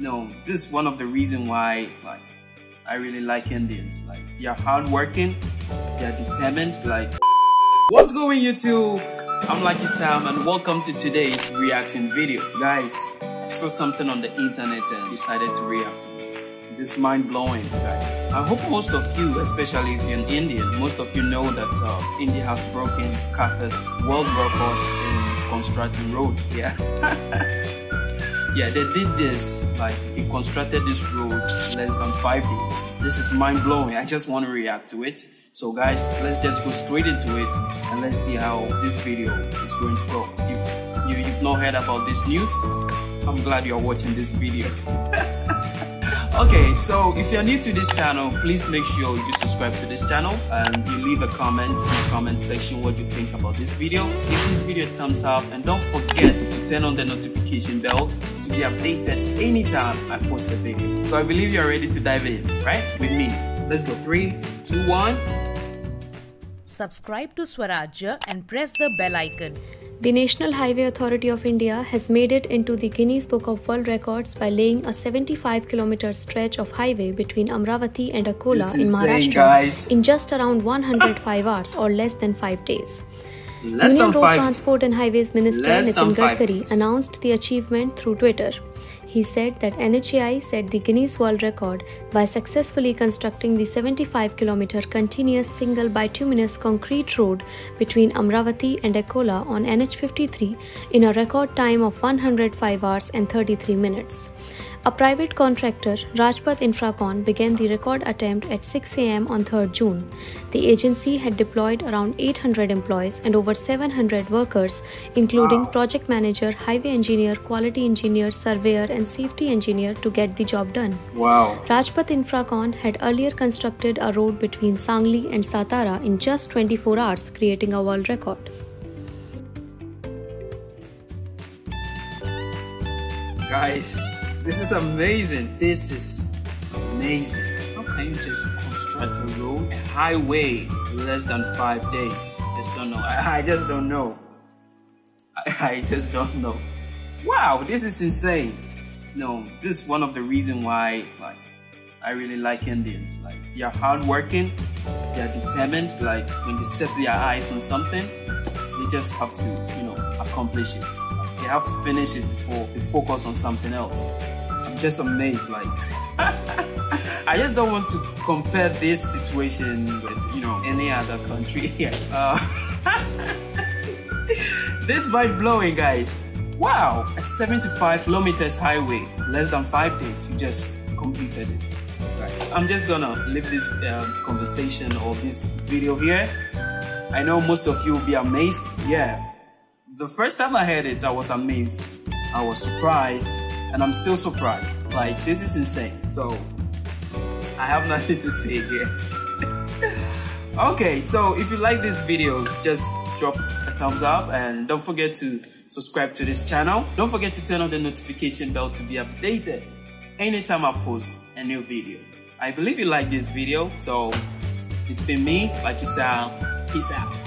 No, this is one of the reasons why I really like Indians. They are hardworking, they are determined. What's going YouTube? I'm Lucky Sam and welcome to today's reaction video. Guys, I saw something on the internet and decided to react. It's mind-blowing, guys. I hope most of you, especially if you're an Indian, most of you know that India has broken Qatar's world record in constructing road. Yeah. Yeah, they did this, it constructed this road in less than 5 days. This is mind-blowing. I just want to react to it. So guys, let's just go straight into it and let's see how this video is going to go. If you've not heard about this news, I'm glad you're watching this video. Okay, so if you're new to this channel, please make sure you subscribe to this channel and you leave a comment in the comment section what you think about this video. Give this video a thumbs up and don't forget to turn on the notification bell to be updated anytime I post a video. So I believe you're ready to dive in, right? With me. Let's go. 3, 2, 1. Subscribe to Swarajya and press the bell icon. The National Highway Authority of India has made it into the Guinness Book of World Records by laying a 75-kilometer stretch of highway between Amravati and Akola in Maharashtra in just around 105 hours or less than 5 days. Union Road Transport and Highways Minister Nitin Gadkari announced the achievement through Twitter. He said that NHAI set the Guinness World Record by successfully constructing the 75-kilometer continuous single bituminous concrete road between Amravati and Akola on NH 53 in a record time of 105 hours and 33 minutes. A private contractor, Rajpath Infracon, began the record attempt at 6 a.m. on 3rd June. The agency had deployed around 800 employees and over 700 workers, including project manager, highway engineer, quality engineer, surveyor and safety engineer to get the job done. Wow. Rajpath Infracon had earlier constructed a road between Sangli and Satara in just 24 hours, creating a world record. Guys, this is amazing. This is amazing. How can you just construct a road, a highway, in less than 5 days? Just don't know. I just don't know. I just don't know. Wow, this is insane. No, this is one of the reasons why I really like Indians. They are hardworking, they are determined. When they set their eyes on something, they just have to, accomplish it. They have to finish it before they focus on something else. I'm just amazed, I just don't want to compare this situation with, any other country here. This is mind-blowing, guys. Wow, a 75 kilometers highway, less than 5 days, you just completed it. Right. I'm just gonna leave this conversation or this video here. I know most of you will be amazed. Yeah, the first time I heard it, I was amazed. I was surprised, and I'm still surprised. This is insane. So, I have nothing to say here. Okay, so if you like this video, just drop a thumbs up and don't forget to subscribe to this channel. Don't forget to turn on the notification bell to be updated anytime I post a new video. I believe you like this video, so it's been me, Lucky Sam. Peace out.